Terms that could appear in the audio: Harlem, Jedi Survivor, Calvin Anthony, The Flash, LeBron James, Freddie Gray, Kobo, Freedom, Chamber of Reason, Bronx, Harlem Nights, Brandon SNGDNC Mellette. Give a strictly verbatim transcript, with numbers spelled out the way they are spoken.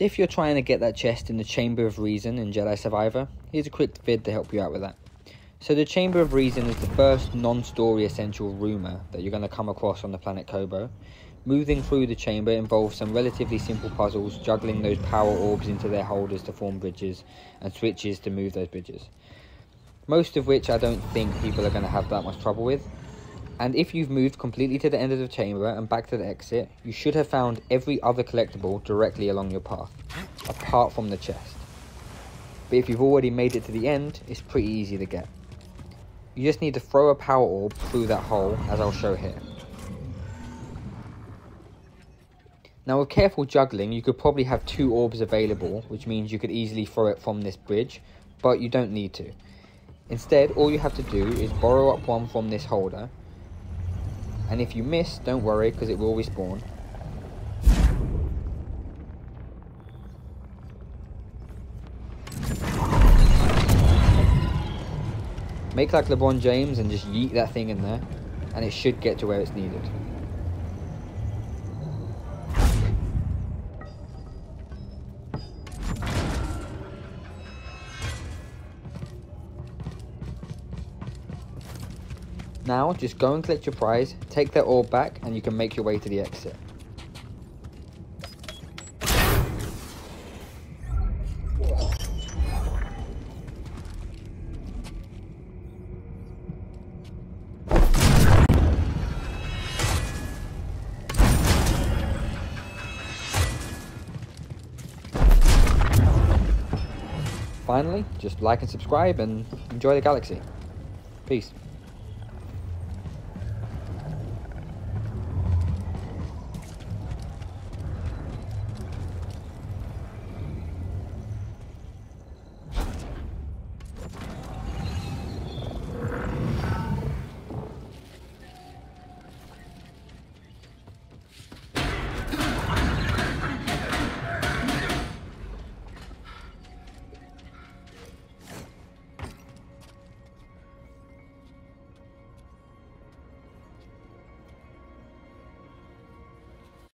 So if you're trying to get that chest in the Chamber of Reason in Jedi Survivor, here's a quick vid to help you out with that. So the Chamber of Reason is the first non-story essential rumour that you're going to come across on the planet Kobo. Moving through the chamber involves some relatively simple puzzles, juggling those power orbs into their holders to form bridges, and switches to move those bridges. Most of which I don't think people are going to have that much trouble with. And if you've moved completely to the end of the chamber and back to the exit, you should have found every other collectible directly along your path, apart from the chest. But if you've already made it to the end, it's pretty easy to get. You just need to throw a power orb through that hole, as I'll show here. Now with careful juggling, you could probably have two orbs available, which means you could easily throw it from this bridge, but you don't need to. Instead, all you have to do is borrow up one from this holder, and if you miss, don't worry, because it will respawn. Make like LeBron James and just yeet that thing in there, and it should get to where it's needed. Now, just go and collect your prize, take that orb back, and you can make your way to the exit. Finally, just like and subscribe, and enjoy the galaxy. Peace.